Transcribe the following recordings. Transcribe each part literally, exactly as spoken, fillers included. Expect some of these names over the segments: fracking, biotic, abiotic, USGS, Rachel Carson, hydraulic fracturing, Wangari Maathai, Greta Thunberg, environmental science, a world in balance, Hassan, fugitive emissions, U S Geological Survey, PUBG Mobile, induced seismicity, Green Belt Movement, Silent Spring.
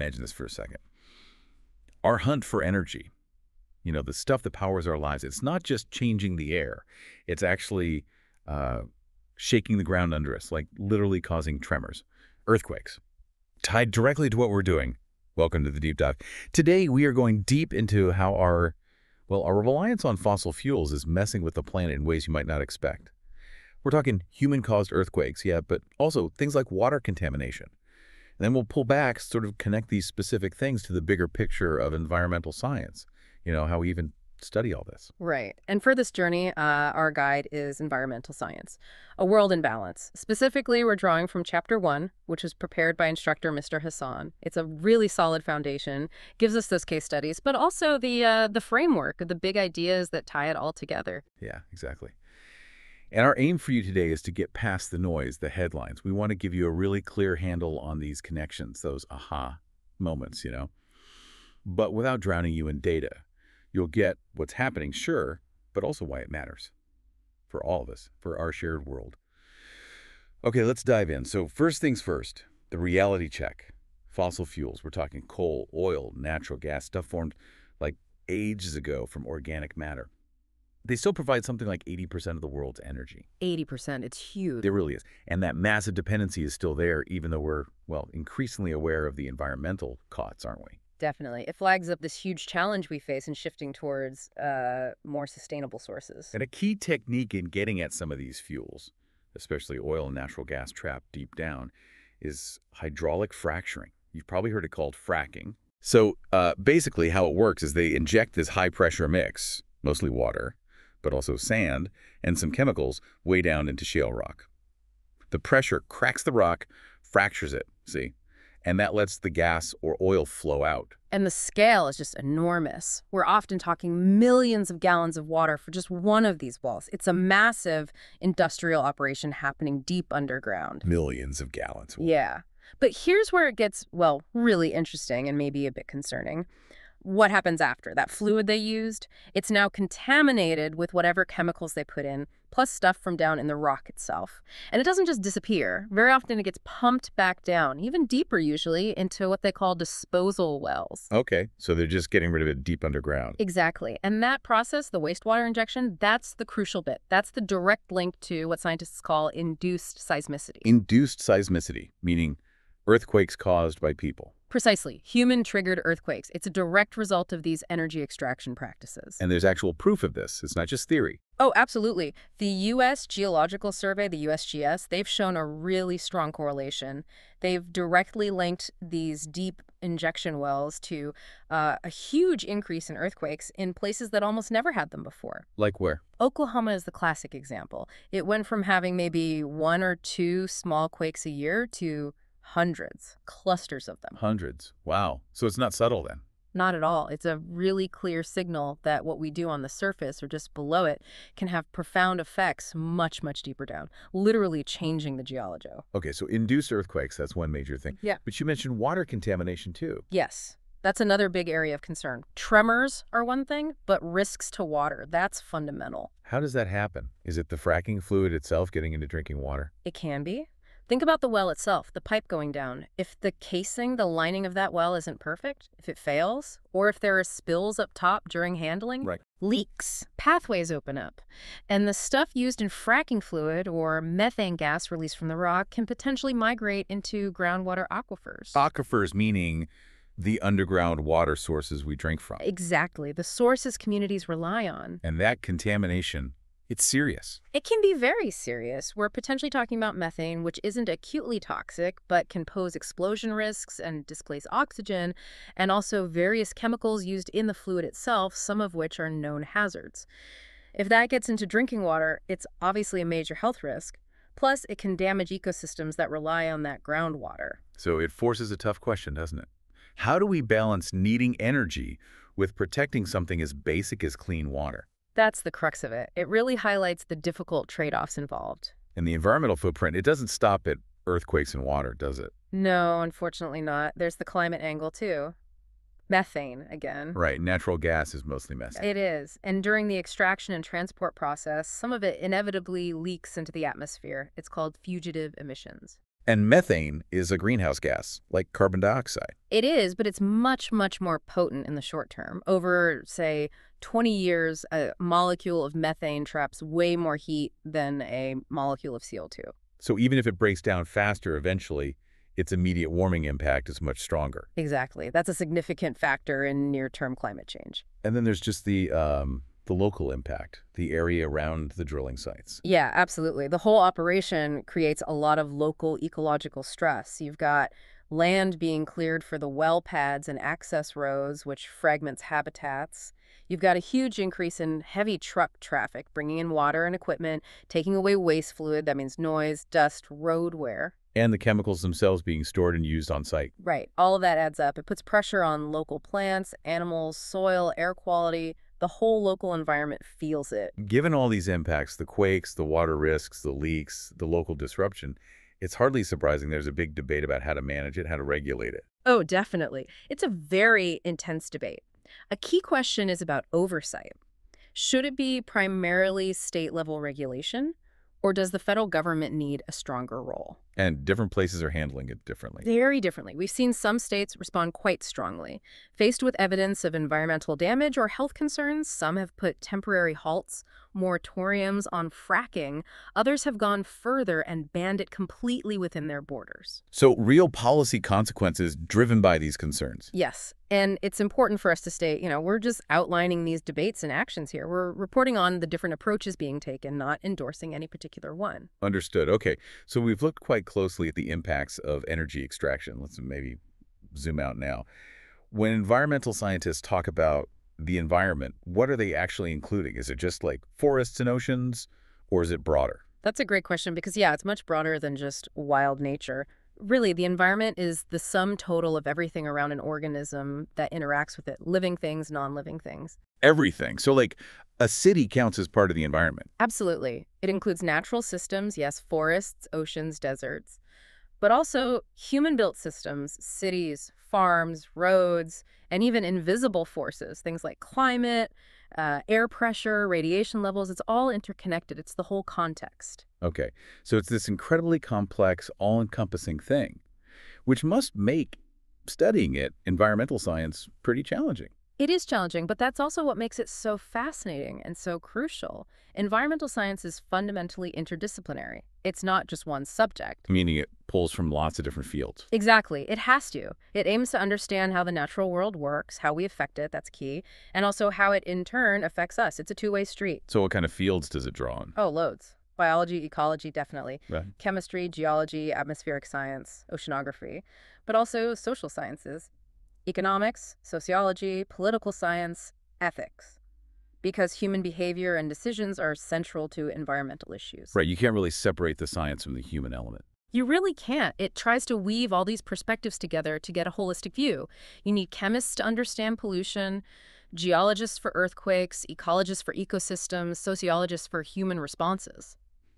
imagine this for a second. Our hunt for energy, you know, the stuff that powers our lives, it's not just changing the air. It's actually uh, shaking the ground under us, like literally causing tremors, earthquakes. Tied directly to what we're doing. Welcome to the Deep Dive. Today, we are going deep into how our, well, our reliance on fossil fuels is messing with the planet in ways you might not expect. We're talking human-caused earthquakes, yeah, but also things like water contamination. And then we'll pull back, sort of connect these specific things to the bigger picture of environmental science, you know, how we even study all this. Right. And for this journey, uh, our guide is Environmental Science, A World in Balance. Specifically, we're drawing from Chapter one, which was prepared by instructor Mister Hassan. It's a really solid foundation, gives us those case studies, but also the, uh, the framework, the big ideas that tie it all together. Yeah, exactly. And our aim for you today is to get past the noise, the headlines. We want to give you a really clear handle on these connections, those aha moments, you know, but without drowning you in data. You'll get what's happening, sure, but also why it matters for all of us, for our shared world. Okay, let's dive in. So first things first, the reality check. Fossil fuels, we're talking coal, oil, natural gas, stuff formed like ages ago from organic matter. They still provide something like eighty percent of the world's energy. eighty percent, it's huge. It really is. And that massive dependency is still there, even though we're, well, increasingly aware of the environmental costs, aren't we? Definitely. It flags up this huge challenge we face in shifting towards uh, more sustainable sources. And a key technique in getting at some of these fuels, especially oil and natural gas trapped deep down, is hydraulic fracturing. You've probably heard it called fracking. So uh, basically how it works is they inject this high-pressure mix, mostly water, but also sand, and some chemicals way down into shale rock. The pressure cracks the rock, fractures it, see? And that lets the gas or oil flow out. And the scale is just enormous. We're often talking millions of gallons of water for just one of these walls. It's a massive industrial operation happening deep underground. Millions of gallons. Yeah. But here's where it gets, well, really interesting and maybe a bit concerning. What happens after? That fluid they used, it's now contaminated with whatever chemicals they put in, plus stuff from down in the rock itself. And it doesn't just disappear. Very often it gets pumped back down, even deeper usually, into what they call disposal wells. Okay, so they're just getting rid of it deep underground. Exactly. And that process, the wastewater injection, that's the crucial bit. That's the direct link to what scientists call induced seismicity. Induced seismicity, meaning earthquakes caused by people. Precisely. Human-triggered earthquakes. It's a direct result of these energy extraction practices. And there's actual proof of this. It's not just theory. Oh, absolutely. The U S Geological Survey, the U S G S, they've shown a really strong correlation. They've directly linked these deep injection wells to uh, a huge increase in earthquakes in places that almost never had them before. Like where? Oklahoma is the classic example. It went from having maybe one or two small quakes a year to hundreds, clusters of them. Hundreds. Wow. So it's not subtle then? Not at all. It's a really clear signal that what we do on the surface or just below it can have profound effects much, much deeper down, literally changing the geology. Okay, so induced earthquakes, that's one major thing. Yeah. But you mentioned water contamination too. Yes. That's another big area of concern. Tremors are one thing, but risks to water, that's fundamental. How does that happen? Is it the fracking fluid itself getting into drinking water? It can be. Think about the well itself, the pipe going down. If the casing, the lining of that well isn't perfect, if it fails, or if there are spills up top during handling, right. Leaks, pathways open up. And the stuff used in fracking fluid or methane gas released from the rock can potentially migrate into groundwater aquifers. Aquifers meaning the underground water sources we drink from. Exactly, the sources communities rely on. And that contamination, it's serious. It can be very serious. We're potentially talking about methane, which isn't acutely toxic, but can pose explosion risks and displace oxygen, and also various chemicals used in the fluid itself, some of which are known hazards. If that gets into drinking water, it's obviously a major health risk. Plus, it can damage ecosystems that rely on that groundwater. So it forces a tough question, doesn't it? How do we balance needing energy with protecting something as basic as clean water? That's the crux of it. It really highlights the difficult trade-offs involved. And the environmental footprint, it doesn't stop at earthquakes and water, does it? No, unfortunately not. There's the climate angle, too. Methane, again. Right. Natural gas is mostly methane. It is. And during the extraction and transport process, some of it inevitably leaks into the atmosphere. It's called fugitive emissions. And methane is a greenhouse gas, like carbon dioxide. It is, but it's much, much more potent in the short term. Over, say, twenty years, a molecule of methane traps way more heat than a molecule of C O two. So even if it breaks down faster eventually, its immediate warming impact is much stronger. Exactly. That's a significant factor in near-term climate change. And then there's just the um, the local impact, the area around the drilling sites. Yeah, absolutely. The whole operation creates a lot of local ecological stress. You've got land being cleared for the well pads and access roads, which fragments habitats. You've got a huge increase in heavy truck traffic, bringing in water and equipment, taking away waste fluid. That means noise, dust, road wear. And the chemicals themselves being stored and used on site. Right. All of that adds up. It puts pressure on local plants, animals, soil, air quality. The whole local environment feels it. Given all these impacts, the quakes, the water risks, the leaks, the local disruption, it's hardly surprising there's a big debate about how to manage it, how to regulate it. Oh, definitely. It's a very intense debate. A key question is about oversight. Should it be primarily state-level regulation? Or does the federal government need a stronger role? And different places are handling it differently. Very differently. We've seen some states respond quite strongly. Faced with evidence of environmental damage or health concerns, some have put temporary halts, moratoriums on fracking. Others have gone further and banned it completely within their borders. So real policy consequences driven by these concerns. Yes. And it's important for us to stay, you know, we're just outlining these debates and actions here. We're reporting on the different approaches being taken, not endorsing any particular one. Understood. Okay. So we've looked quite closely at the impacts of energy extraction. Let's maybe zoom out now. When environmental scientists talk about the environment, what are they actually including? Is it just like forests and oceans, or is it broader? That's a great question because, yeah, it's much broader than just wild nature. Really, the environment is the sum total of everything around an organism that interacts with it, living things, non-living things. Everything. So like a city counts as part of the environment. Absolutely. It includes natural systems, yes, forests, oceans, deserts, but also human-built systems, cities, farms, roads, and even invisible forces, things like climate, uh, air pressure, radiation levels. It's all interconnected. It's the whole context. Okay. So it's this incredibly complex, all-encompassing thing, which must make studying it, environmental science, pretty challenging. It is challenging, but that's also what makes it so fascinating and so crucial. Environmental science is fundamentally interdisciplinary. It's not just one subject. Meaning it pulls from lots of different fields. Exactly. It has to. It aims to understand how the natural world works, how we affect it, that's key, and also how it in turn affects us. It's a two-way street. So what kind of fields does it draw on? Oh, loads. Biology, ecology, definitely. Right. Chemistry, geology, atmospheric science, oceanography, but also social sciences. Economics, sociology, political science, ethics, because human behavior and decisions are central to environmental issues. Right. You can't really separate the science from the human element. You really can't. It tries to weave all these perspectives together to get a holistic view. You need chemists to understand pollution, geologists for earthquakes, ecologists for ecosystems, sociologists for human responses.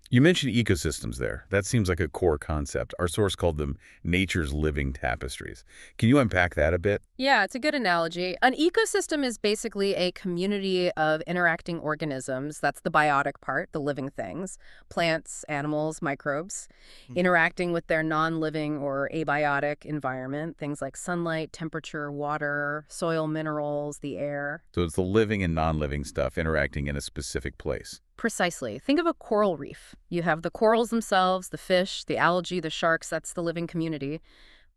You mentioned ecosystems there. That seems like a core concept. Our source called them nature's living tapestries. Can you unpack that a bit? Yeah, it's a good analogy. An ecosystem is basically a community of interacting organisms. That's the biotic part, the living things, plants, animals, microbes, mm-hmm. interacting with their non-living or abiotic environment, things like sunlight, temperature, water, soil, minerals, the air. So it's the living and non-living stuff interacting in a specific place. Precisely. Think of a coral reef. You have the corals themselves, the fish, the algae, the sharks. That's the living community.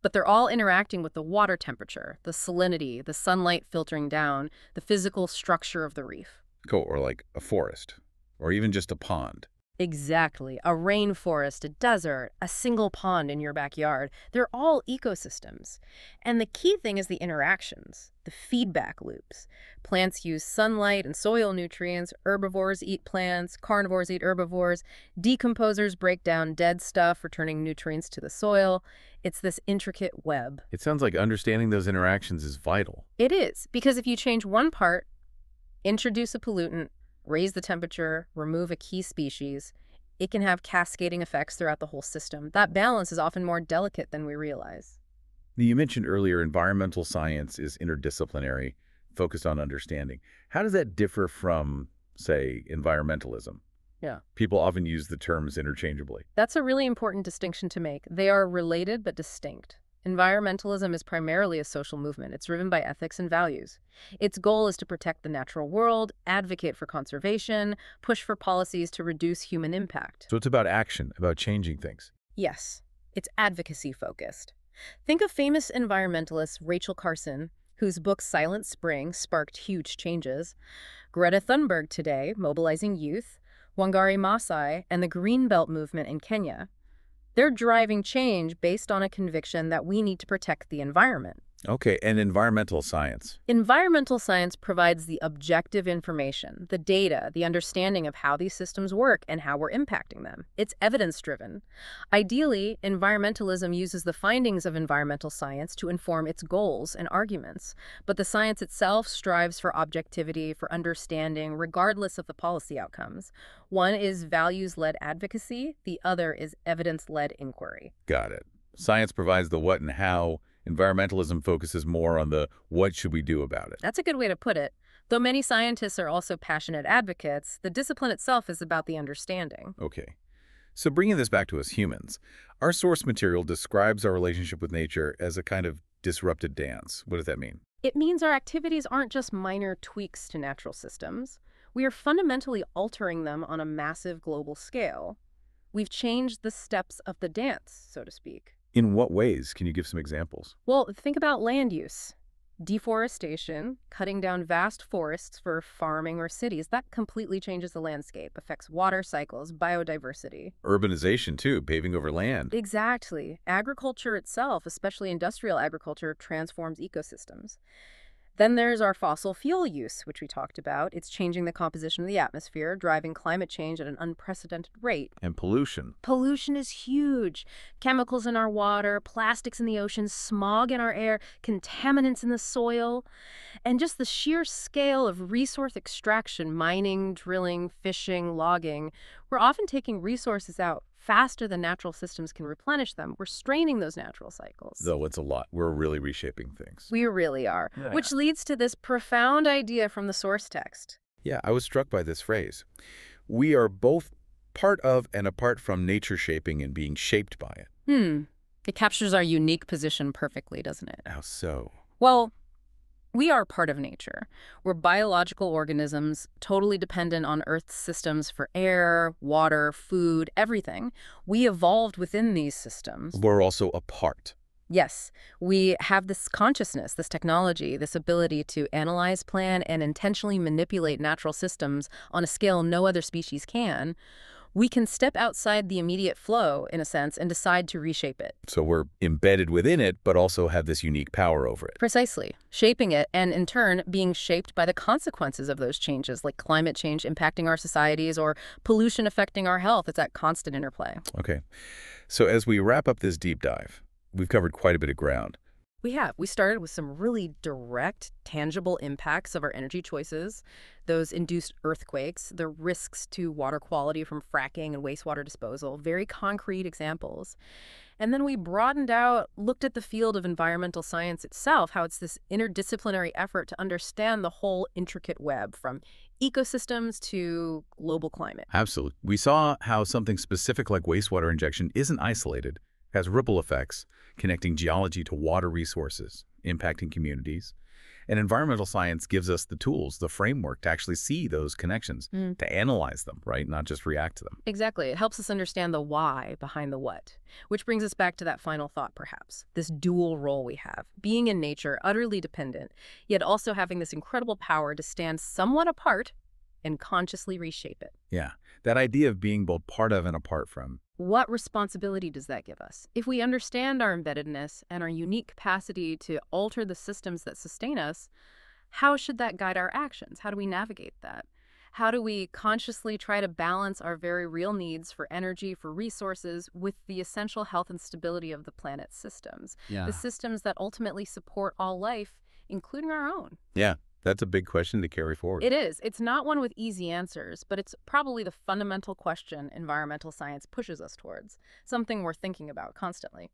But they're all interacting with the water temperature, the salinity, the sunlight filtering down, the physical structure of the reef. Cool. Or like a forest, or even just a pond. Exactly. A rainforest, a desert, a single pond in your backyard. They're all ecosystems. And the key thing is the interactions, the feedback loops. Plants use sunlight and soil nutrients. Herbivores eat plants. Carnivores eat herbivores. Decomposers break down dead stuff, returning nutrients to the soil. It's this intricate web. It sounds like understanding those interactions is vital. It is, because if you change one part, introduce a pollutant, raise the temperature, remove a key species, it can have cascading effects throughout the whole system. That balance is often more delicate than we realize. You mentioned earlier environmental science is interdisciplinary, focused on understanding. How does that differ from, say, environmentalism? Yeah. People often use the terms interchangeably. That's a really important distinction to make. They are related but distinct. Environmentalism is primarily a social movement. It's driven by ethics and values. Its goal is to protect the natural world, advocate for conservation, push for policies to reduce human impact. So it's about action, about changing things. Yes, it's advocacy focused. Think of famous environmentalist Rachel Carson, whose book Silent Spring sparked huge changes, Greta Thunberg today, mobilizing youth, Wangari Maathai, and the Green Belt Movement in Kenya. They're driving change based on a conviction that we need to protect the environment. Okay, and environmental science? Environmental science provides the objective information, the data, the understanding of how these systems work and how we're impacting them. It's evidence-driven. Ideally, environmentalism uses the findings of environmental science to inform its goals and arguments, but the science itself strives for objectivity, for understanding, regardless of the policy outcomes. One is values-led advocacy, the other is evidence-led inquiry. Got it. Science provides the what and how. Environmentalism focuses more on the what should we do about it. That's a good way to put it. Though many scientists are also passionate advocates, the discipline itself is about the understanding. Okay. So bringing this back to us humans, our source material describes our relationship with nature as a kind of disrupted dance. What does that mean? It means our activities aren't just minor tweaks to natural systems. We are fundamentally altering them on a massive global scale. We've changed the steps of the dance, so to speak. In what ways? Can you give some examples? Well, think about land use. Deforestation, cutting down vast forests for farming or cities, that completely changes the landscape, affects water cycles, biodiversity. Urbanization, too, paving over land. Exactly. Agriculture itself, especially industrial agriculture, transforms ecosystems. Then there's our fossil fuel use, which we talked about. It's changing the composition of the atmosphere, driving climate change at an unprecedented rate. And pollution. Pollution is huge. Chemicals in our water, plastics in the ocean, smog in our air, contaminants in the soil. And just the sheer scale of resource extraction, mining, drilling, fishing, logging. We're often taking resources out faster than natural systems can replenish them. We're straining those natural cycles. Though it's a lot. We're really reshaping things. We really are, yeah. Which leads to this profound idea from the source text. Yeah, I was struck by this phrase. We are both part of and apart from nature shaping and being shaped by it. Hmm. It captures our unique position perfectly, doesn't it? How so? Well, we are part of nature. We're biological organisms, totally dependent on Earth's systems for air, water, food, everything. We evolved within these systems. We're also a part. Yes. We have this consciousness, this technology, this ability to analyze, plan, and intentionally manipulate natural systems on a scale no other species can. We can step outside the immediate flow, in a sense, and decide to reshape it. So we're embedded within it, but also have this unique power over it. Precisely. Shaping it and, in turn, being shaped by the consequences of those changes, like climate change impacting our societies or pollution affecting our health. It's that constant interplay. Okay. So as we wrap up this deep dive, we've covered quite a bit of ground. We have. We started with some really direct, tangible impacts of our energy choices, those induced earthquakes, the risks to water quality from fracking and wastewater disposal, very concrete examples. And then we broadened out, looked at the field of environmental science itself, how it's this interdisciplinary effort to understand the whole intricate web from ecosystems to global climate. Absolutely. We saw how something specific like wastewater injection isn't isolated. Has ripple effects, connecting geology to water resources, impacting communities. And environmental science gives us the tools, the framework to actually see those connections, mm. to analyze them, right? Not just react to them. Exactly. It helps us understand the why behind the what, which brings us back to that final thought, perhaps, this dual role we have, being in nature, utterly dependent, yet also having this incredible power to stand somewhat apart and consciously reshape it. Yeah. That idea of being both part of and apart from. What responsibility does that give us? If we understand our embeddedness and our unique capacity to alter the systems that sustain us, how should that guide our actions? How do we navigate that? How do we consciously try to balance our very real needs for energy, for resources, with the essential health and stability of the planet's systems? Yeah. The systems that ultimately support all life, including our own. Yeah. That's a big question to carry forward. It is. It's not one with easy answers, but it's probably the fundamental question environmental science pushes us towards, something we're thinking about constantly.